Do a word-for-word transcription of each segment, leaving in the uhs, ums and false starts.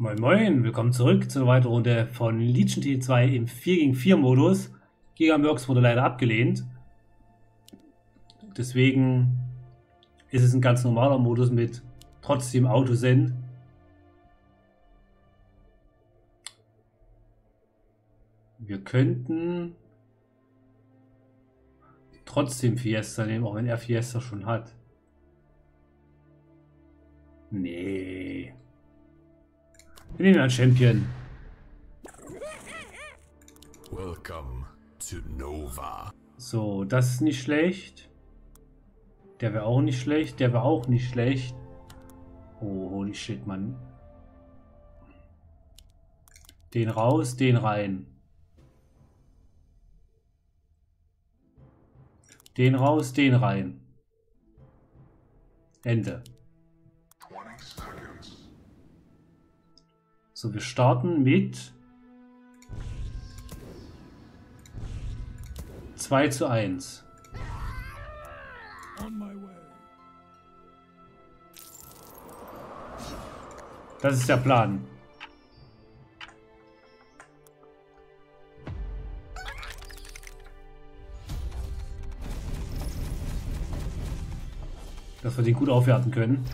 Moin Moin, willkommen zurück zu einer weiteren Runde von Legion T D zwei im vier gegen vier Modus. Gigamercs wurde leider abgelehnt. Deswegen ist es ein ganz normaler Modus mit trotzdem Autosend. Wir könnten trotzdem Fiesta nehmen, auch wenn er Fiesta schon hat. Nee. Wir nehmen einen Champion. Welcome to Nova. So, das ist nicht schlecht. Der wäre auch nicht schlecht. Der wäre auch nicht schlecht. Oh, holy shit, Mann. Den raus, den rein. Den raus, den rein. Ende. So, wir starten mit zwei zu eins. Das ist der Plan. Dass wir den gut aufwerten können.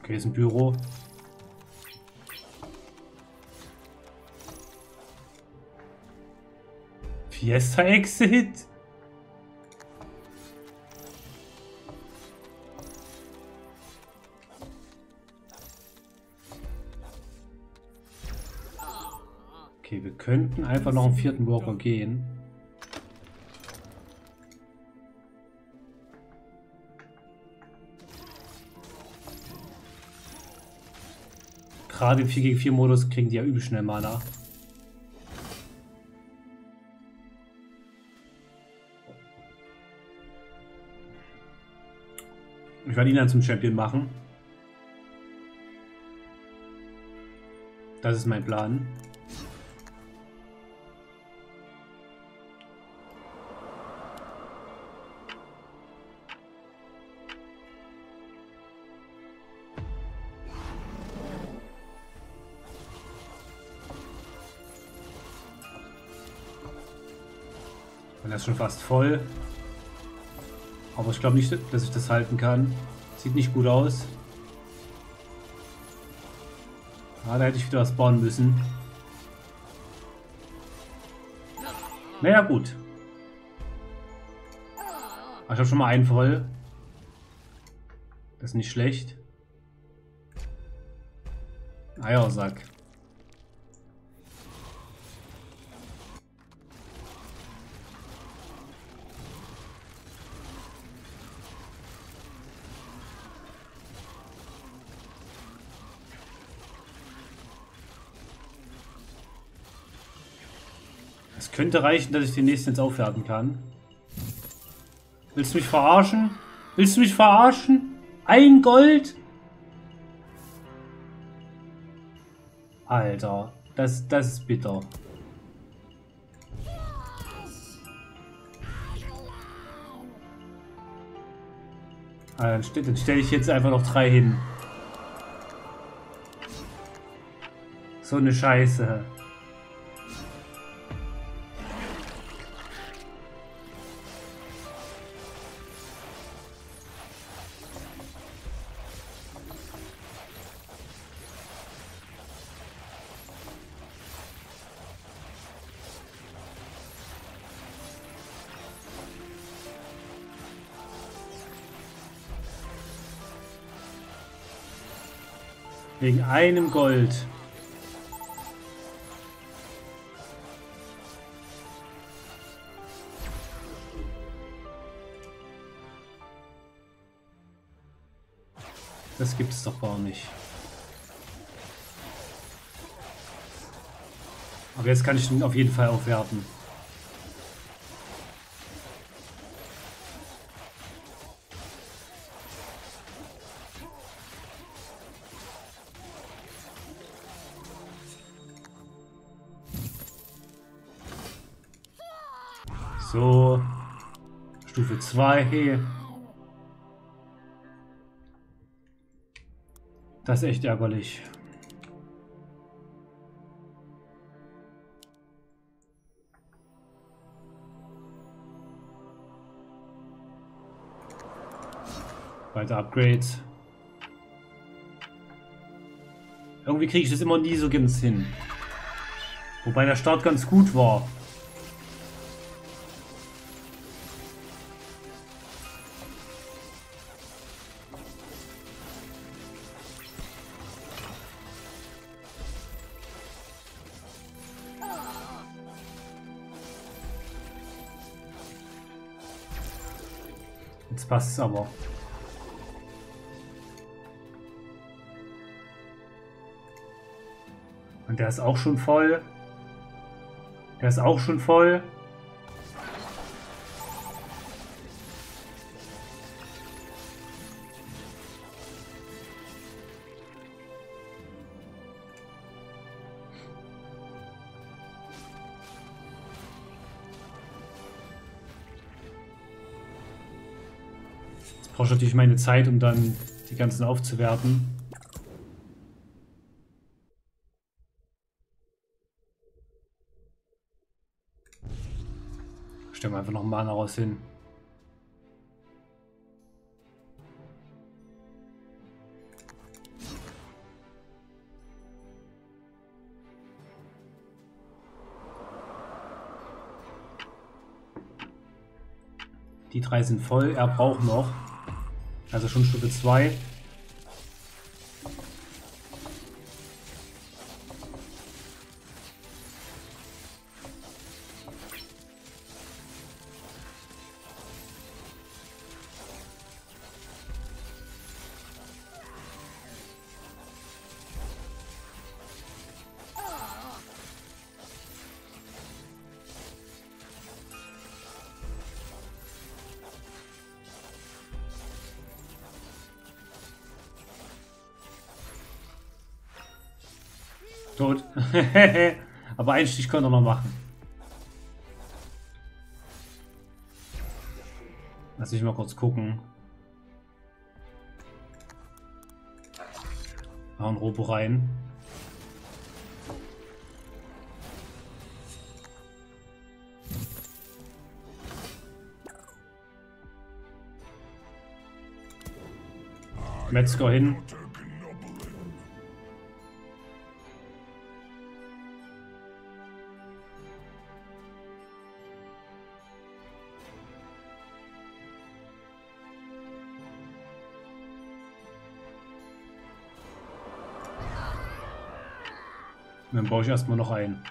Okay, ist ein Pyro. Fiesta Exit. Okay, wir könnten einfach noch einen vierten Worker gehen. Gerade im vier gegen vier Modus kriegen die ja übel schnell Mana. Ich werde ihn dann zum Champion machen. Das ist mein Plan. Und das ist schon fast voll. Aber ich glaube nicht, dass ich das halten kann. Sieht nicht gut aus. Ah, da hätte ich wieder was bauen müssen. Naja, gut. Aber ich habe schon mal einen voll. Das ist nicht schlecht. Eiersack. Könnte reichen, dass ich den nächsten jetzt aufwerten kann. Willst du mich verarschen? Willst du mich verarschen? Ein Gold? Alter, das, das ist bitter. Also dann st- dann stelle ich jetzt einfach noch drei hin. So eine Scheiße. Wegen einem Gold. Das gibt es doch gar nicht. Aber jetzt kann ich ihn auf jeden Fall aufwerten. So, Stufe zwei. Das ist echt ärgerlich. Weiter Upgrades. Irgendwie kriege ich das immer nie so ganz hin. Wobei der Start ganz gut war. Jetzt passt es aber. Und der ist auch schon voll. Der ist auch schon voll. Jetzt brauche ich natürlich meine Zeit, um dann die ganzen aufzuwerten. Stellen wir einfach noch einen Manarösser hin. Die drei sind voll, er braucht noch. Also schon Stufe zwei. Tot. Aber einen Stich konnte er noch machen. Lass mich mal kurz gucken. Machen einen Robo rein. Metzger hin. Dann baue ich erstmal noch ein.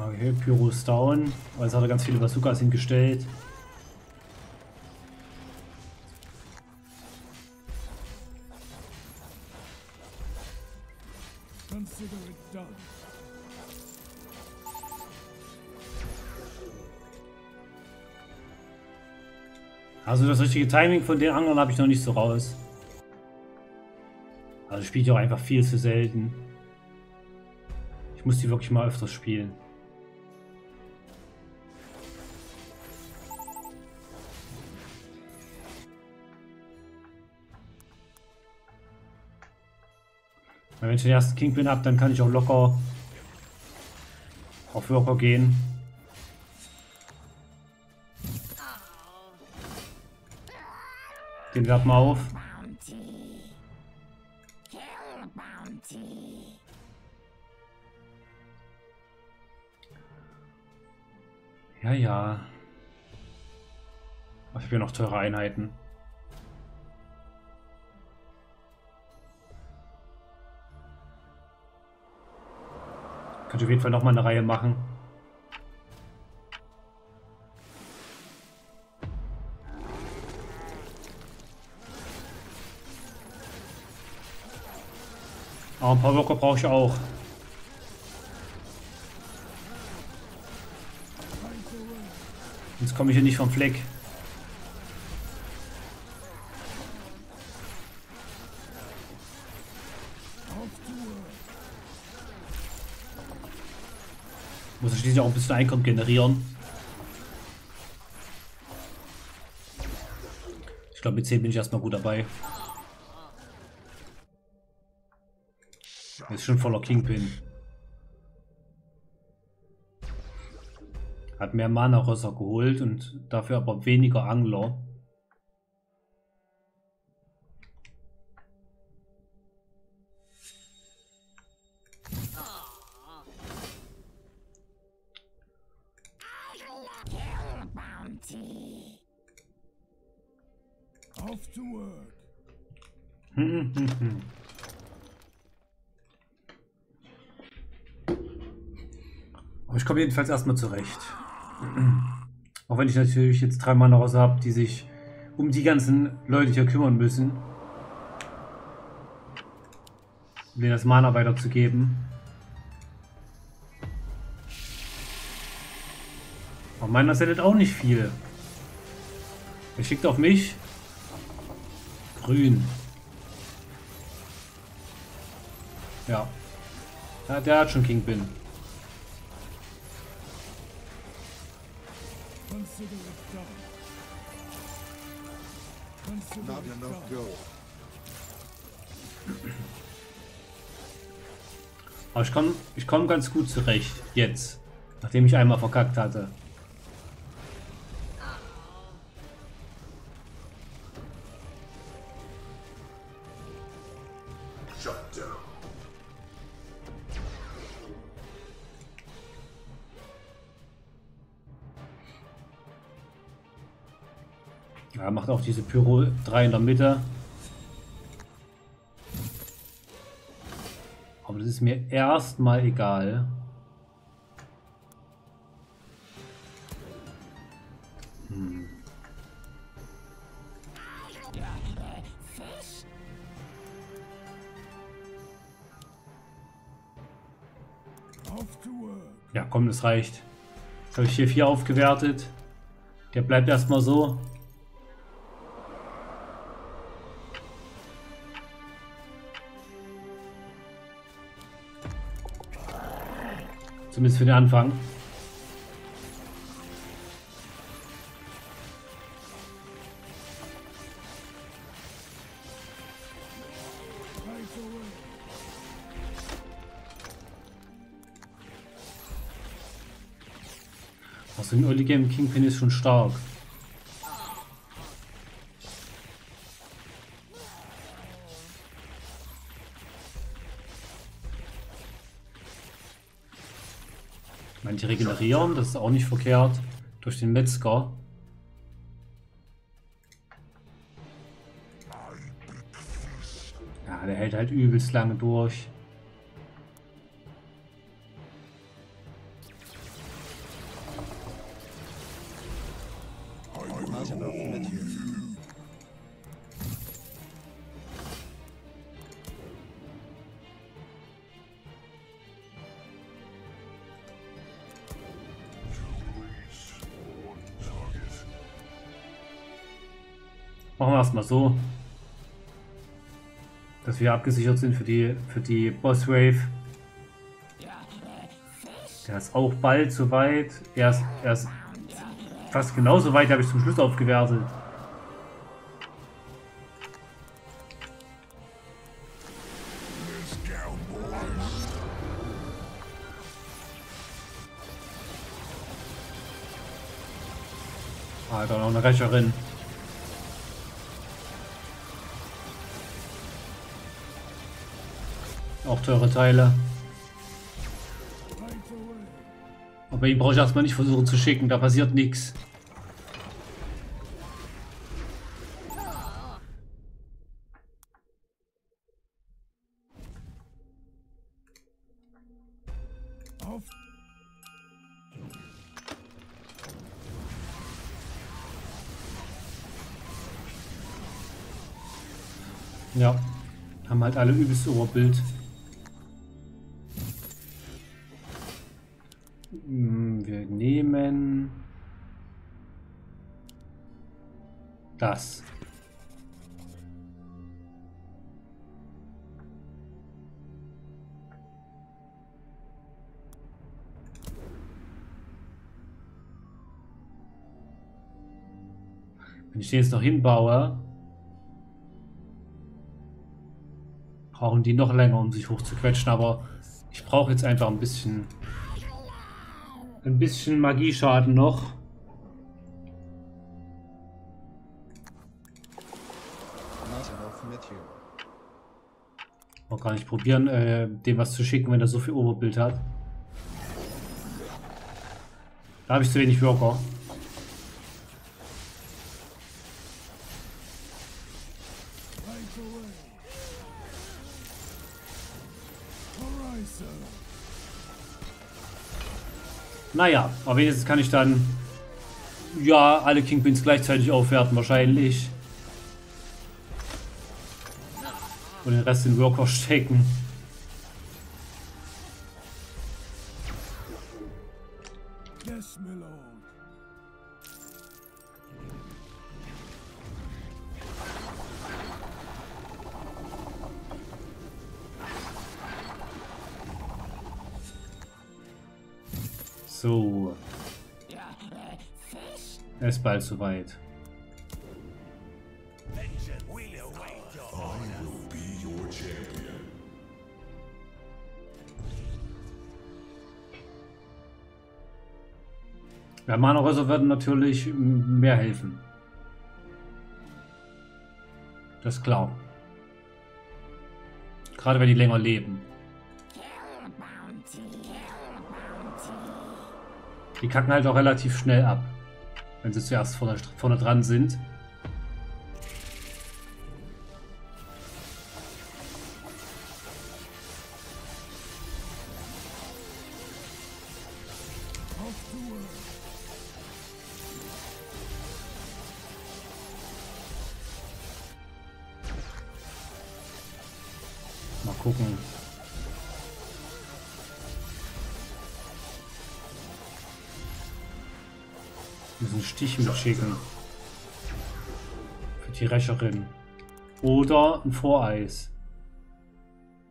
Okay, Pyro ist down. Oh, jetzt hat er ganz viele Bazookas hingestellt. Also das richtige Timing von den Anglern habe ich noch nicht so raus. Also spielt ja auch einfach viel zu selten. Ich muss die wirklich mal öfters spielen. Wenn ich den ersten Kingpin habe, dann kann ich auch locker auf Worker gehen. Den werfen wir auf. Ja, ja. Ich habe hier noch teure Einheiten. Könnte auf jeden Fall nochmal eine Reihe machen. Aber ein paar Worker brauche ich auch. Jetzt komme ich hier nicht vom Fleck. Muss ich schließlich auch ein bisschen Einkommen generieren. glaube, mit zehn bin ich erstmal gut dabei. Ist schon voller Kingpin. Hat mehr Manarösser geholt und dafür aber weniger Angler. Off to work. Aber ich komme jedenfalls erstmal zurecht. Auch wenn ich natürlich jetzt drei Manarösser habe, die sich um die ganzen Leute hier kümmern müssen. Um denen das Mana weiterzugeben. Aber meiner sendet auch nicht viel. Er schickt auf mich. Grün. Ja. Ja, der hat schon Kingpin. Aber ich komme ich komm ganz gut zurecht jetzt, nachdem ich einmal verkackt hatte. Ja, macht auch diese Pyro drei in der Mitte. Aber das ist mir erstmal egal. Hm. Ja, komm, das reicht. Jetzt habe ich hier vier aufgewertet. Der bleibt erstmal so. Zumindest für den Anfang. Also ein Early Game Kingpin ist schon stark. Manche regenerieren, das ist auch nicht verkehrt, durch den Metzger. Ja, der hält halt übelst lange durch. Machen wir erstmal so, dass wir abgesichert sind für die für die Bosswave. Der ist auch bald so weit. Er ist, er ist fast genauso weit, habe ich zum Schluss aufgewertet. Ah, da noch eine Rächerin. Auch teure Teile. Aber ihn brauche ich erstmal nicht versuchen zu schicken, da passiert nichts. Ja, haben halt alle übelst Oberbild. Das. Wenn ich den jetzt noch hinbaue, brauchen die noch länger, um sich hochzuquetschen, aber ich brauche jetzt einfach ein bisschen ein bisschen Magieschaden noch. Auch gar nicht probieren, äh, dem was zu schicken, wenn er so viel Oberbild hat. Da habe ich zu wenig Worker. Naja, aber wenigstens kann ich dann ja alle Kingpins gleichzeitig aufwerten wahrscheinlich. Und den Rest in den Worker stecken. So. Es ist bald soweit. Ja, Manarösser werden natürlich mehr helfen. Das ist klar. Gerade wenn die länger leben. Die kacken halt auch relativ schnell ab, wenn sie zuerst vorne, vorne dran sind. Stich mitschicken. Für die Rächerin. Oder ein Voreis.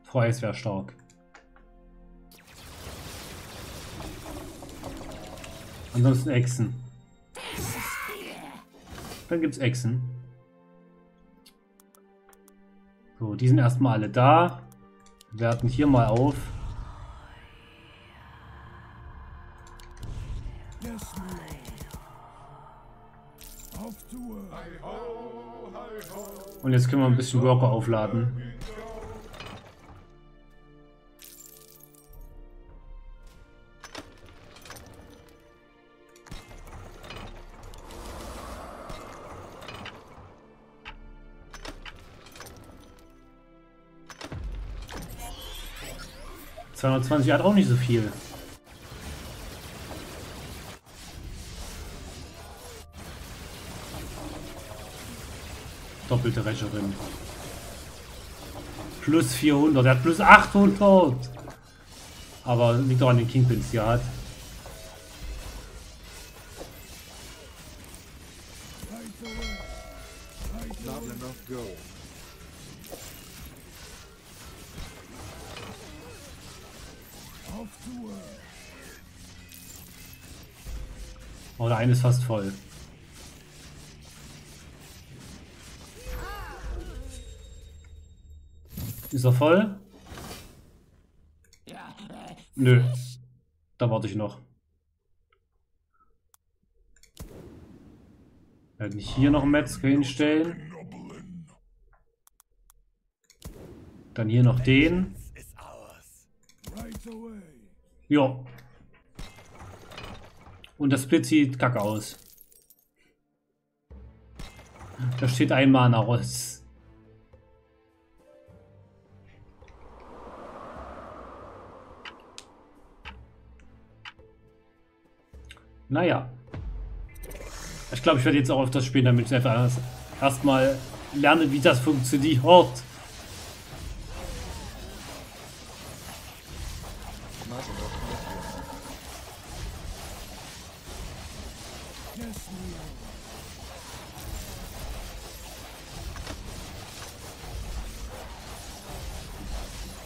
Voreis wäre stark. Ansonsten Echsen. Dann gibt's Echsen. So, die sind erstmal alle da. Wir werten hier mal auf. Und jetzt können wir ein bisschen Worker aufladen. zweihundertzwanzig hat auch nicht so viel. Doppelte Rächerin. Plus vierhundert. Er hat plus achthundert. Aber liegt doch an den Kingpins, die er hat. Oh, der eine ist fast voll. Ist er voll? Nö. Da warte ich noch. Werden wir hier noch einen Metzger hinstellen. Dann hier noch den. Ja. Und das Split sieht kacke aus. Da steht ein Manarösser. Naja. Ich glaube, ich werde jetzt auch auf das spielen, damit ich einfach erstmal lerne, wie das funktioniert.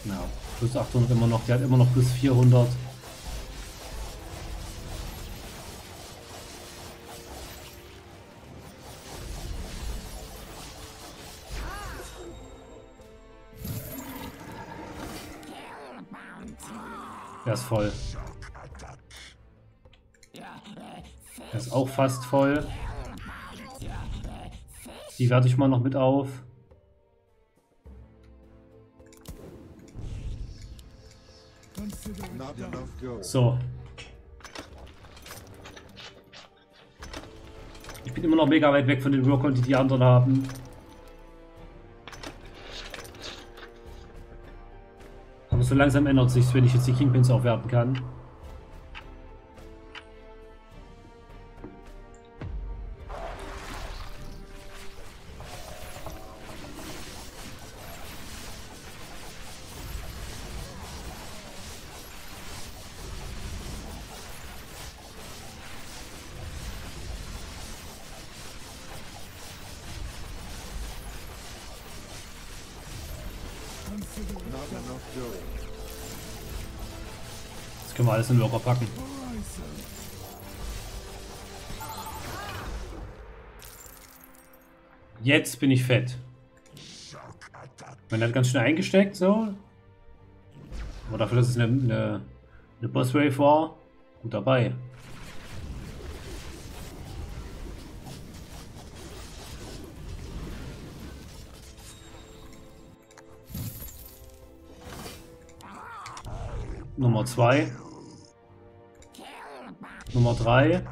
Na, plus achthundert immer noch. Die hat immer noch plus vierhundert. Der ist voll. Der ist auch fast voll. Die werte ich mal noch mit auf. So. Ich bin immer noch mega weit weg von den Workern, die die anderen haben. Aber so langsam ändert sich's, wenn ich jetzt die Kingpins aufwerten kann. Jetzt können wir alles in den Worker packen. Jetzt bin ich fett. Man hat ganz schnell eingesteckt, so. Aber dafür, dass es eine, eine, eine Bosswave war, gut dabei. Nummer zwei. Nummer drei.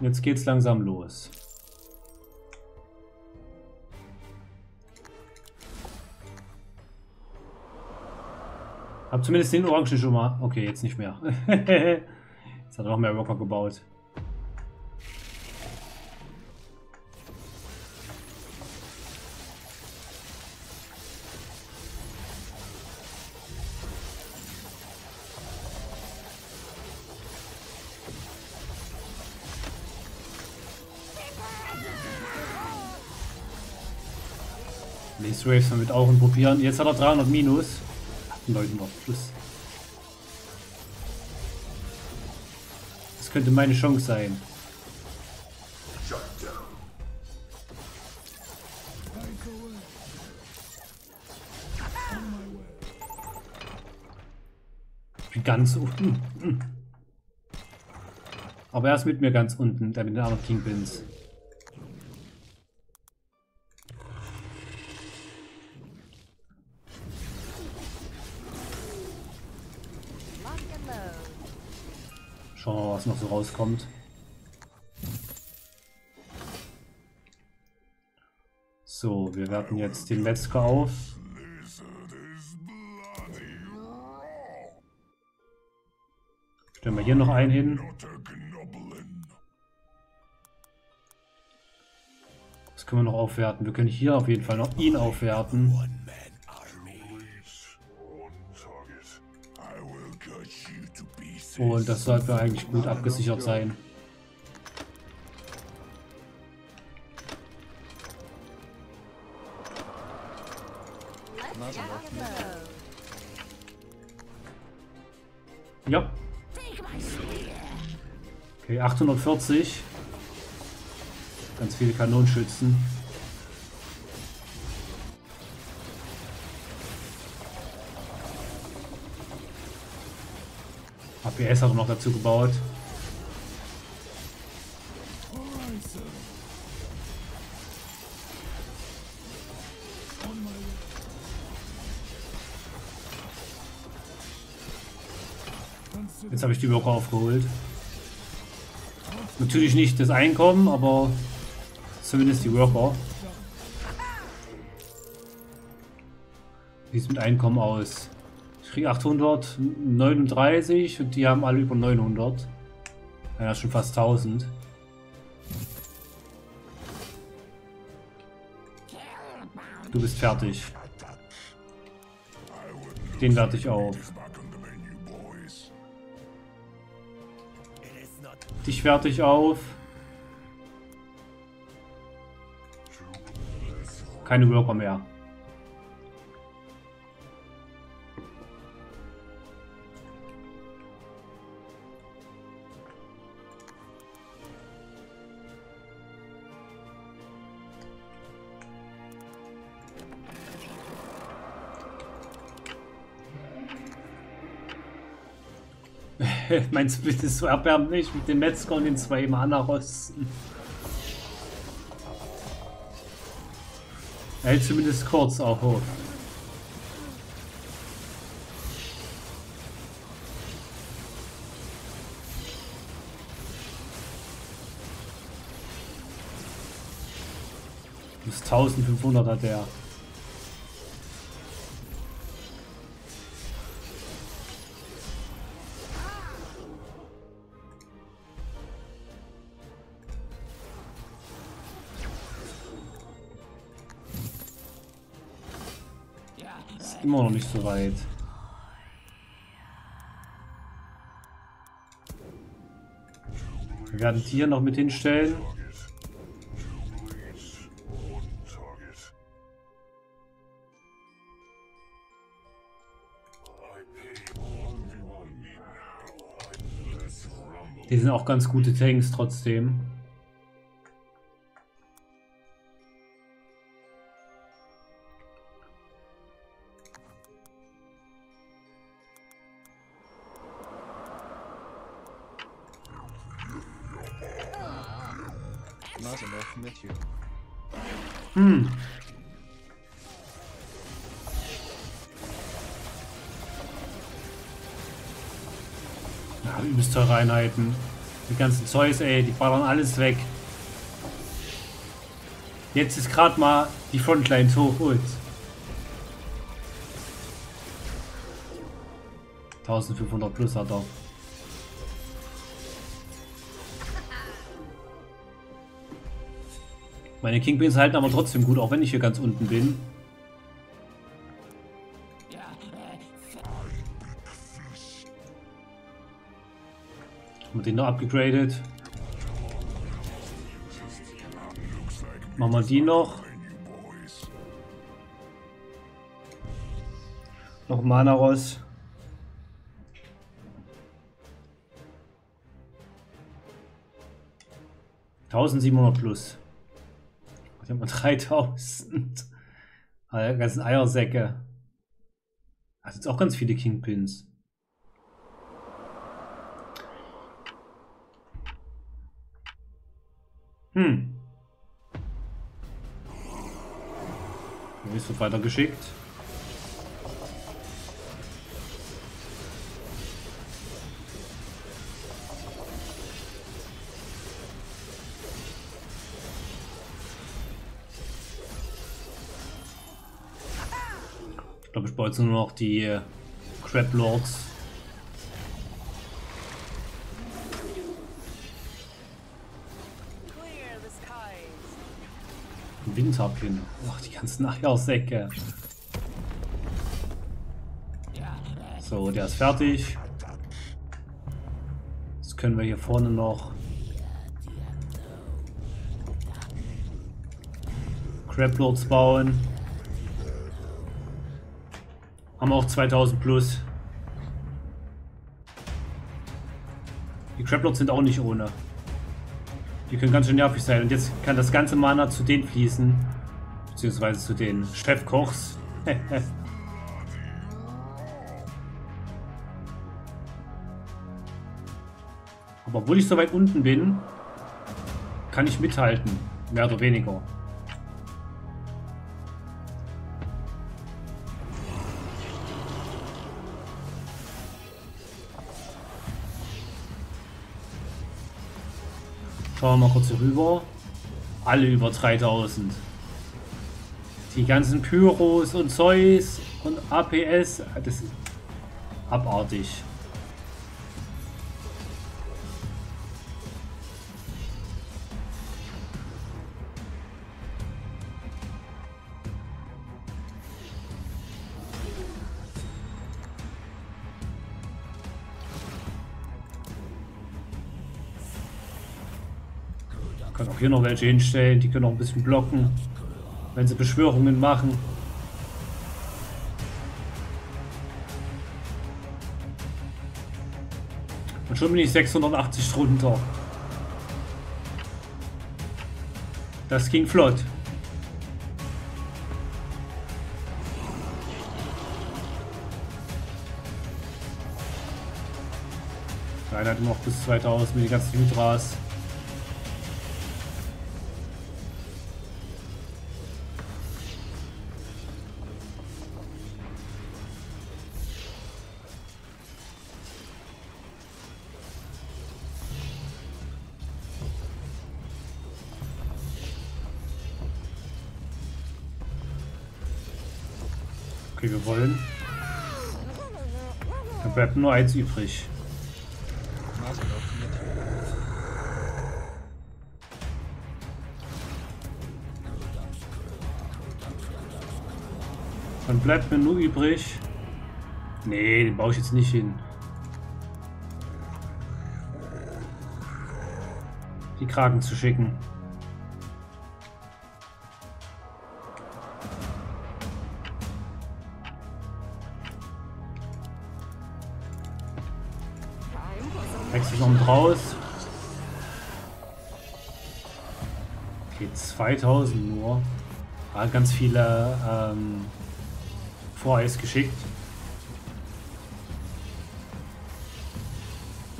Jetzt geht's langsam los. Hab zumindest den Orangen schon mal. Okay, jetzt nicht mehr. Jetzt hat er noch mehr Worker gebaut. Lace Waves damit auch und probieren. Jetzt hat er dreihundert Minus. Leuten auf Plus. Das könnte meine Chance sein. Ich bin ganz unten. Aber er ist mit mir ganz unten, der mit den anderen Kingpins. Schauen wir mal, was noch so rauskommt. So, wir werten jetzt den Metzger auf. Stellen wir hier noch einen hin. Was können wir noch aufwerten? Wir können hier auf jeden Fall noch ihn aufwerten. Und das sollte eigentlich gut abgesichert sein. Ja. Okay, achthundertvierzig. Ganz viele Kanonenschützen. P S hat er noch dazu gebaut. Jetzt habe ich die Worker aufgeholt. Natürlich nicht das Einkommen, aber zumindest die Worker. Wie sieht es mit Einkommen aus? achthundertneununddreißig und die haben alle über neunhundert. Einer ist schon fast tausend. Du bist fertig. Den werte ich auf. Dich werte ich auf. Keine Worker mehr. Mein Split ist so erbärmlich mit den Metzger und den zwei Manarössern. Er hält zumindest kurz auch hoch. Bis eintausendfünfhundert hat er. Immer noch nicht so weit. Wir werden hier noch mit hinstellen. Die sind auch ganz gute Tanks trotzdem. Hm. Ja, übelst teure Einheiten. Die ganzen Zeus, ey, die ballern alles weg. Jetzt ist gerade mal die Frontline hoch und eintausendfünfhundert plus hat er. Meine Kingpins halten aber trotzdem gut, auch wenn ich hier ganz unten bin. Haben wir den noch abgegradet. Machen wir die noch. Noch Manaros. eintausendsiebenhundert plus. Ich habe mal dreitausend. Die ganzen Eiersäcke. Hat jetzt auch ganz viele Kingpins. Hm. Du wirst weitergeschickt. Ich glaube, ich brauche jetzt nur noch die Crab Lords. Winterkin. Ach, die ganzen Eiersäcke. So, der ist fertig. Jetzt können wir hier vorne noch Crab Lords bauen. Haben auch zweitausend plus. Die Crab Lords sind auch nicht ohne. Die können ganz schön nervig sein. Und jetzt kann das ganze Mana zu denen fließen. Beziehungsweise zu den Chefkochs. Aber obwohl ich so weit unten bin, kann ich mithalten. Mehr oder weniger. Schauen wir mal kurz hier rüber. Alle über dreitausend. Die ganzen Pyros und Zeus und A P S. Das ist abartig. Können auch hier noch welche hinstellen, die können auch ein bisschen blocken, wenn sie Beschwörungen machen. Und schon bin ich sechshundertachtzig drunter. Das ging flott. Nein, hat noch bis zweitausend mit den ganzen Hydras. Okay, wir wollen. Da bleibt nur eins übrig. Dann bleibt mir nur übrig. Nee, den baue ich jetzt nicht hin. Die Kraken zu schicken. Echse kommt raus. Okay, zweitausend nur. Ah, ganz viele ähm, Voreis geschickt.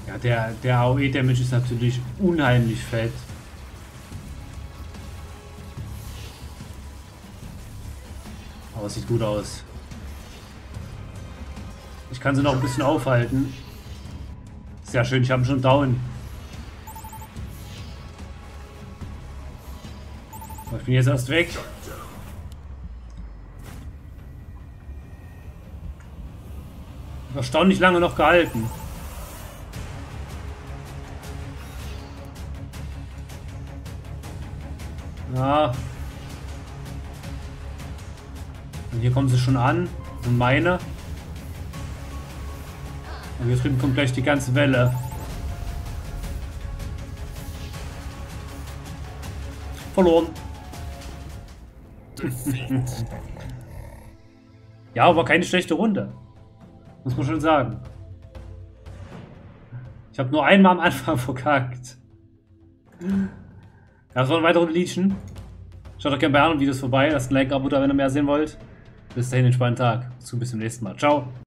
Ja, der, der A O E-Damage ist natürlich unheimlich fett. Aber es sieht gut aus. Ich kann sie noch ein bisschen aufhalten. Sehr schön, ich habe schon down. Aber ich bin jetzt erst weg. Erstaunlich lange noch gehalten. Ja. Und hier kommen sie schon an. Und meine. Und hier drüben kommt gleich die ganze Welle. Verloren. Ja, aber keine schlechte Runde. Muss man schon sagen. Ich habe nur einmal am Anfang verkackt. Ja, das war eine weitere Legion. Schaut doch gerne bei anderen Videos vorbei. Lasst ein Like, Abo da, wenn ihr mehr sehen wollt. Bis dahin, einen spannenden Tag. Bis zum nächsten Mal. Ciao.